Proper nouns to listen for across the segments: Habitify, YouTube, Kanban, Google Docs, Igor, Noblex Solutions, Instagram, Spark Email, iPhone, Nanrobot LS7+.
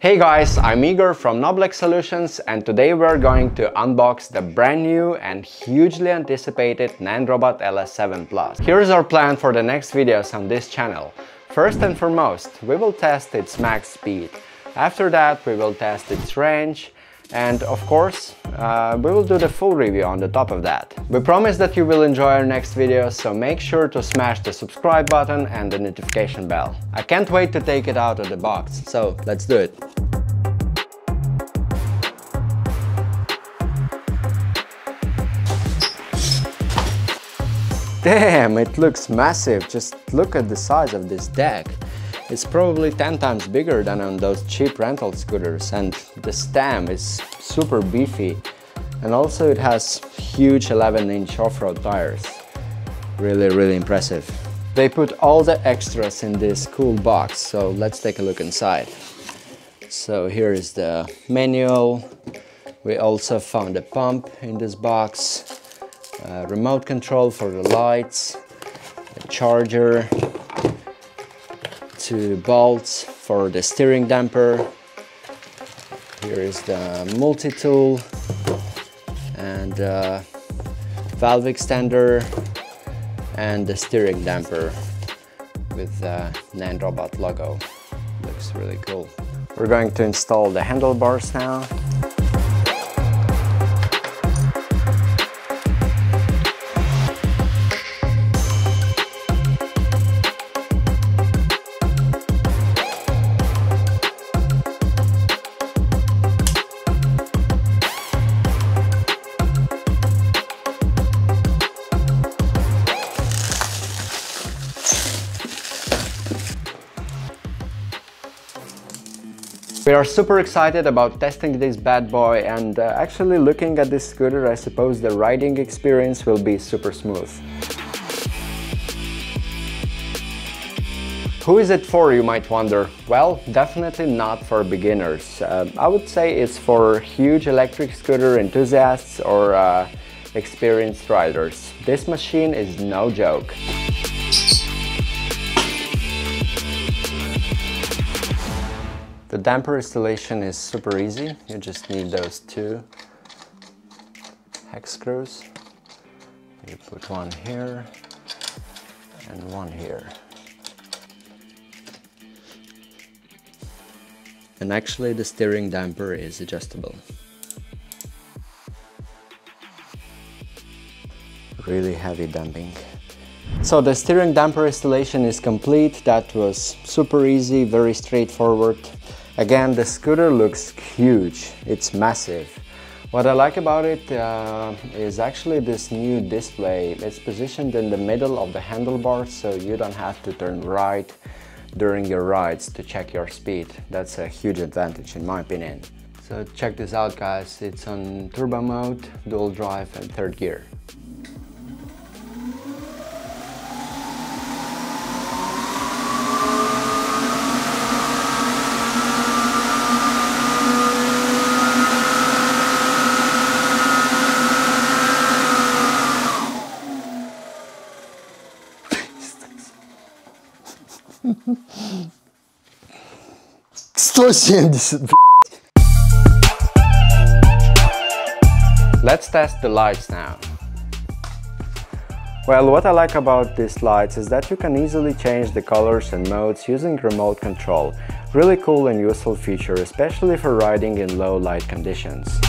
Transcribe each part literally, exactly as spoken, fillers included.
Hey guys, I'm Igor from Noblex Solutions, and today we're going to unbox the brand new and hugely anticipated Nanrobot L S seven plus. Here's our plan for the next videos on this channel. First and foremost, we will test its max speed. After that, we will test its range. And of course, uh, we will do the full review on the top of that. We promise that you will enjoy our next video, so make sure to smash the subscribe button and the notification bell. I can't wait to take it out of the box, so let's do it. Damn, it looks massive. Just look at the size of this deck. It's probably ten times bigger than on those cheap rental scooters, and the stem is super beefy, and also it has huge eleven inch off-road tires. Really, really impressive. They put all the extras in this cool box, so let's take a look inside. So here is the manual. We also found a pump in this box, a remote control for the lights, a charger, two bolts for the steering damper. Here is the multi-tool and the valve extender and the steering damper with the Nanrobot logo. Looks really cool. We're going to install the handlebars now. We are super excited about testing this bad boy, and uh, actually looking at this scooter, I suppose the riding experience will be super smooth. Who is it for, you might wonder? Well, definitely not for beginners. Uh, I would say it's for huge electric scooter enthusiasts or uh, experienced riders. This machine is no joke. The damper installation is super easy. You just need those two hex screws. You put one here and one here. And actually the steering damper is adjustable. Really heavy damping. So the steering damper installation is complete. That was super easy, very straightforward. Again, the scooter looks huge, it's massive. What I like about it uh, is actually this new display. It's positioned in the middle of the handlebars, so you don't have to turn right during your rides to check your speed. That's a huge advantage in my opinion. So check this out guys, it's on turbo mode, dual drive and third gear. Let's test the lights now. Well, what I like about these lights is that you can easily change the colors and modes using remote control. Really cool and useful feature, especially for riding in low light conditions.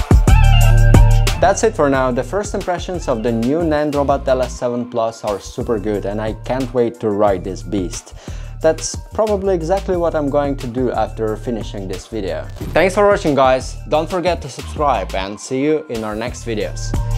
That's it for now. The first impressions of the new Nanrobot L S seven plus are super good, and I can't wait to ride this beast. That's probably exactly what I'm going to do after finishing this video. Thanks for watching guys, don't forget to subscribe, and see you in our next videos.